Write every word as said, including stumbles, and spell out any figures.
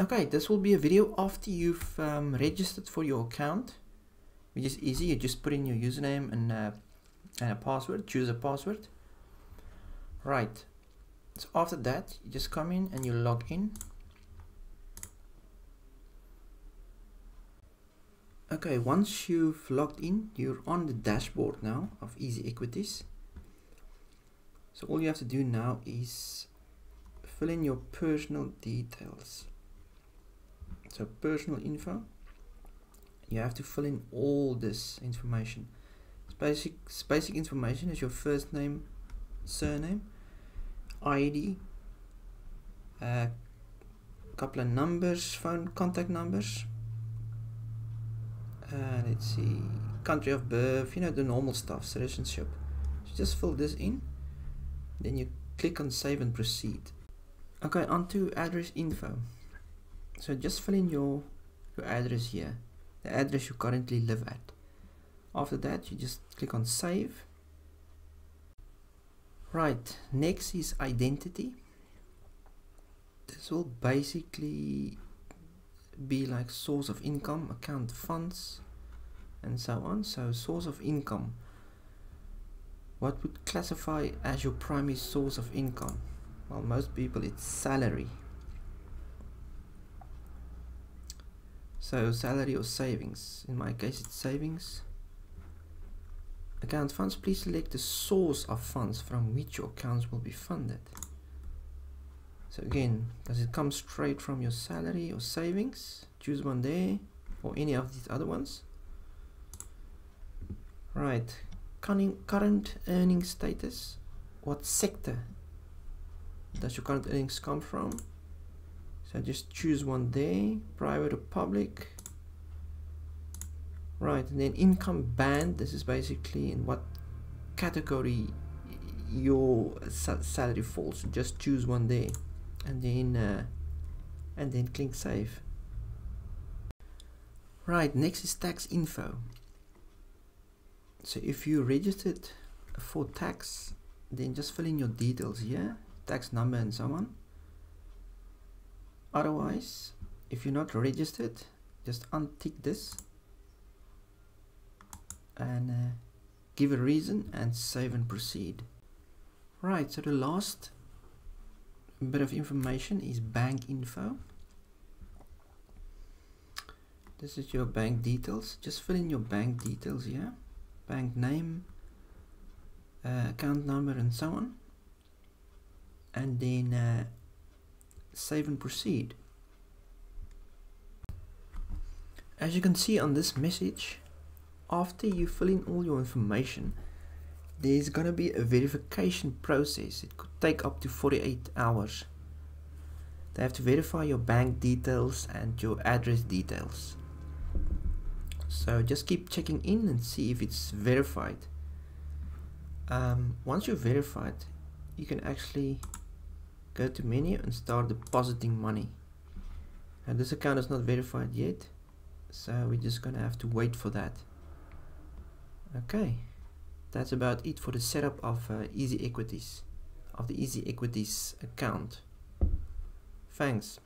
Okay, this will be a video after you've um, registered for your account, which is easy. You just put in your username and, uh, and a password, choose a password. Right, so after that, you just come in and you log in. Okay, once you've logged in, you're on the dashboard now of Easy Equities. So all you have to do now is fill in your personal details. So personal info, you have to fill in all this information. It's basic, it's basic information is your first name, surname, I D, a uh, couple of numbers, phone contact numbers, uh, let's see, country of birth, you know, the normal stuff, citizenship. So just fill this in, then you click on save and proceed. Okay, onto address info. So just fill in your, your address here, the address you currently live at. After that, you just click on save. Right, next is identity. This will basically be like source of income, account funds, and so on. So source of income, what would classify as your primary source of income? Well, most people it's salary. So salary or savings, in my case it's savings. Account funds, please select the source of funds from which your accounts will be funded. So again, does it come straight from your salary or savings? Choose one there or any of these other ones. Right, current earning status, what sector does your current earnings come from? So just choose one day, private or public. Right, and then income band, this is basically in what category your salary falls. So just choose one day and then uh, and then click save. Right, next is tax info. So if you registered for tax, then just fill in your details here, tax number and so on. Otherwise, if you're not registered, just untick this and uh, give a reason and save and proceed. Right, so the last bit of information is bank info. This is your bank details. Just fill in your bank details here, bank name, uh, account number and so on, and then uh, save and proceed. As you can see on this message, after you fill in all your information, there's gonna be a verification process. It could take up to forty-eight hours. They have to verify your bank details and your address details. So just keep checking in and see if it's verified. Um, once you're verified, you can actually go to menu and start depositing money. And this account is not verified yet, so we're just gonna have to wait for that. Okay, that's about it for the setup of uh, Easy Equities, of the Easy Equities account. Thanks.